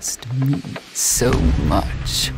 against me so much.